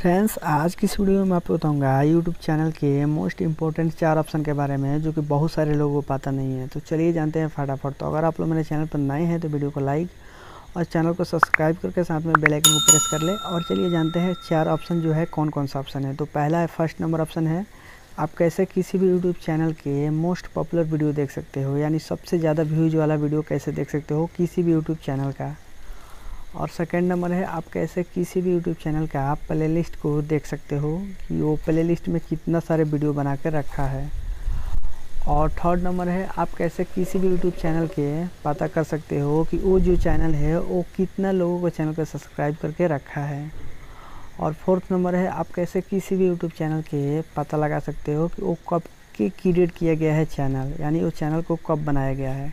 Friends, आज की video में आपको बताऊंगा YouTube चैनल के मोस्ट इंपॉर्टेंट 4 ऑप्शन के बारे में, जो कि बहुत सारे लोगों को पता नहीं है। तो चलिए जानते हैं फटाफट। तो अगर आप लोग मेरे चैनल पर नए हैं तो वीडियो को लाइक और चैनल को सब्सक्राइब करके साथ में बेल आइकन को प्रेस कर लें। और चलिए जानते हैं 4 ऑप्शन जो है कौन कौन सा ऑप्शन है। तो पहला है, फर्स्ट नंबर ऑप्शन है, आप कैसे किसी भी यूट्यूब चैनल के मोस्ट पॉपुलर वीडियो देख सकते हो, यानी सबसे ज़्यादा व्यूज वाला वीडियो कैसे देख सकते हो किसी भी यूट्यूब चैनल का। और सेकंड नंबर है, आप कैसे किसी भी यूट्यूब चैनल का आप प्लेलिस्ट को देख सकते हो कि वो प्लेलिस्ट में कितना सारे वीडियो बना कर रखा है। और थर्ड नंबर है, आप कैसे किसी भी यूट्यूब चैनल के पता कर सकते हो कि वो जो चैनल है वो कितना लोगों को चैनल को सब्सक्राइब करके रखा है। और फोर्थ नंबर है, आप कैसे किसी भी यूट्यूब चैनल के पता लगा सकते हो कि वो कब के क्रिएट किया गया है चैनल, यानी वो चैनल को कब बनाया गया है।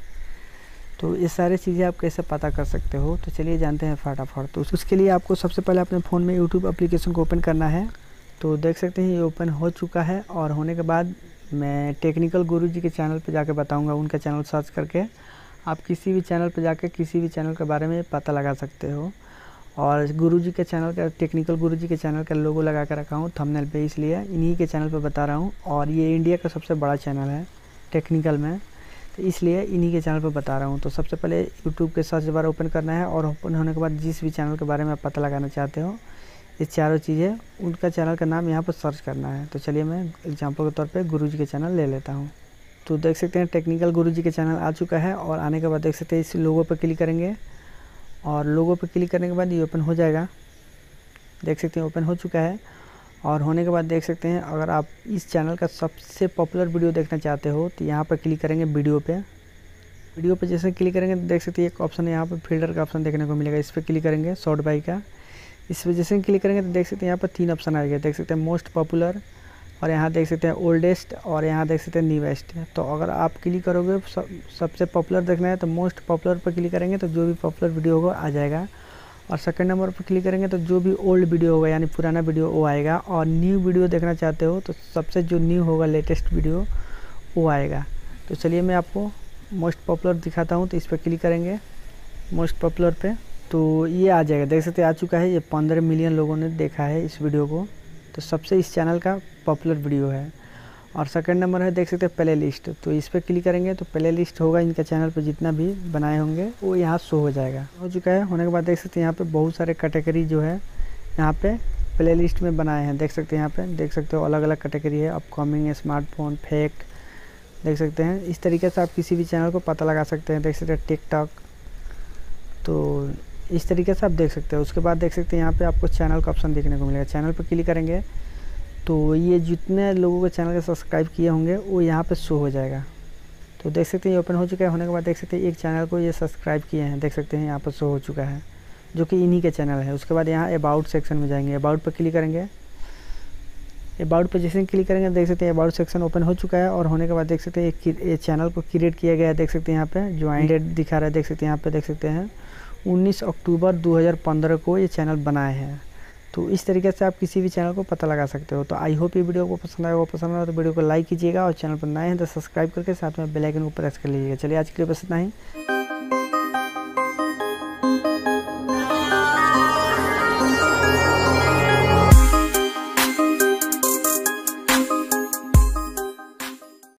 तो ये सारी चीज़ें आप कैसे पता कर सकते हो, तो चलिए जानते हैं फटाफट। तो उसके लिए आपको सबसे पहले अपने फ़ोन में YouTube एप्लीकेशन को ओपन करना है। तो देख सकते हैं ये ओपन हो चुका है। और होने के बाद मैं टेक्निकल गुरु जी के चैनल पर जाकर बताऊंगा, उनका चैनल सर्च करके आप किसी भी चैनल पर जाकर किसी भी चैनल के बारे में पता लगा सकते हो। और गुरु जी के चैनल का, टेक्निकल गुरु जी के चैनल का लोगो लगा कर रखा हूँ थंबनेल पे, इसलिए इन्हीं के चैनल पर बता रहा हूँ। और ये इंडिया का सबसे बड़ा चैनल है टेक्निकल में, तो इसलिए इन्हीं के चैनल पर बता रहा हूँ। तो सबसे पहले YouTube के सर्च बार ओपन करना है और ओपन होने के बाद जिस भी चैनल के बारे में आप पता लगाना चाहते हो, ये चारों चीज़ें, उनका चैनल का नाम यहाँ पर सर्च करना है। तो चलिए मैं एग्जांपल के तौर पे गुरुजी के चैनल ले लेता हूँ। तो देख सकते हैं टेक्निकल गुरुजी के चैनल आ चुका है। और आने के बाद देख सकते हैं इस लोगो पर क्लिक करेंगे और लोगो पर क्लिक करने के बाद ये ओपन हो जाएगा। देख सकते हैं ओपन हो चुका है। और होने के बाद देख सकते हैं अगर आप इस चैनल का सबसे पॉपुलर वीडियो देखना चाहते हो तो यहाँ पर क्लिक करेंगे वीडियो पे। वीडियो पे जैसे क्लिक करेंगे तो देख सकते हैं एक ऑप्शन है यहाँ पर फिल्टर का ऑप्शन देखने को मिलेगा, इस पर क्लिक करेंगे शॉर्ट बाई का। इस पर जैसे क्लिक करेंगे तो देख सकते हैं यहाँ पर 3 ऑप्शन आएगा। देख सकते हैं मोस्ट पॉपुलर, और यहाँ देख सकते हैं ओल्डेस्ट, और यहाँ देख सकते हैं न्यूएस्ट। तो अगर आप क्लिक करोगे सबसे पॉपुलर देखना है तो मोस्ट पॉपुलर पर क्लिक करेंगे तो जो भी पॉपुलर वीडियो होगा आ जाएगा। और सेकंड नंबर पर क्लिक करेंगे तो जो भी ओल्ड वीडियो होगा, यानी पुराना वीडियो, वो आएगा। और न्यू वीडियो देखना चाहते हो तो सबसे जो न्यू होगा, लेटेस्ट वीडियो, वो आएगा। तो चलिए मैं आपको मोस्ट पॉपुलर दिखाता हूँ। तो इस पर क्लिक करेंगे मोस्ट पॉपुलर पे, तो ये आ जाएगा। देख सकते हैं आ चुका है, ये 15 मिलियन लोगों ने देखा है इस वीडियो को। तो सबसे इस चैनल का पॉपुलर वीडियो है। और सेकंड नंबर है देख सकते हैं प्ले लिस्ट, तो इस पर क्लिक करेंगे तो प्ले लिस्ट होगा इनके चैनल पर, जितना भी बनाए होंगे वो यहाँ शो हो जाएगा। हो चुका है। होने के बाद देख सकते हैं यहाँ पे बहुत सारे कैटेगरी जो है यहाँ पे प्ले लिस्ट में बनाए हैं। देख सकते हैं यहाँ पे, देख सकते हो अलग अलग कैटेगरी है, अपकमिंग, स्मार्टफोन, फेक, देख सकते हैं। इस तरीके से आप किसी भी चैनल को पता लगा सकते हैं। देख सकते हैं टिकटॉक, तो इस तरीके से आप देख सकते हैं। उसके बाद देख सकते हैं यहाँ पर आपको चैनल का ऑप्शन देखने को मिलेगा। चैनल पर क्लिक करेंगे तो ये जितने लोगों के चैनल के सब्सक्राइब किए होंगे वो यहाँ पे शो हो जाएगा। तो देख सकते हैं ये ओपन हो चुका है। होने के बाद देख सकते हैं एक चैनल को ये सब्सक्राइब किए हैं, देख सकते हैं यहाँ पर शो हो चुका है, जो कि इन्हीं के चैनल है। उसके बाद यहाँ अबाउट सेक्शन में जाएंगे, अबाउट पर क्लिक करेंगे। अबाउट पर जैसे क्लिक करेंगे देख सकते हैं अबाउट सेक्शन ओपन हो चुका है। और होने के बाद देख सकते हैं ये चैनल को क्रिएट किया गया है। देख सकते हैं यहाँ पर ज्वाइन डेट दिखा रहा है, देख सकते हैं यहाँ पर, देख सकते हैं 19 अक्टूबर 2015 को ये चैनल बनाए हैं। तो इस तरीके से आप किसी भी चैनल को पता लगा सकते हो। तो आई होप ये वीडियो को पसंद आएगा। पसंद आए तो वीडियो को लाइक कीजिएगा और चैनल पर नए हैं तो सब्सक्राइब करके साथ में बेल आइकन को प्रेस कर लीजिएगा। चलिए आज के लिए बस इतना ही।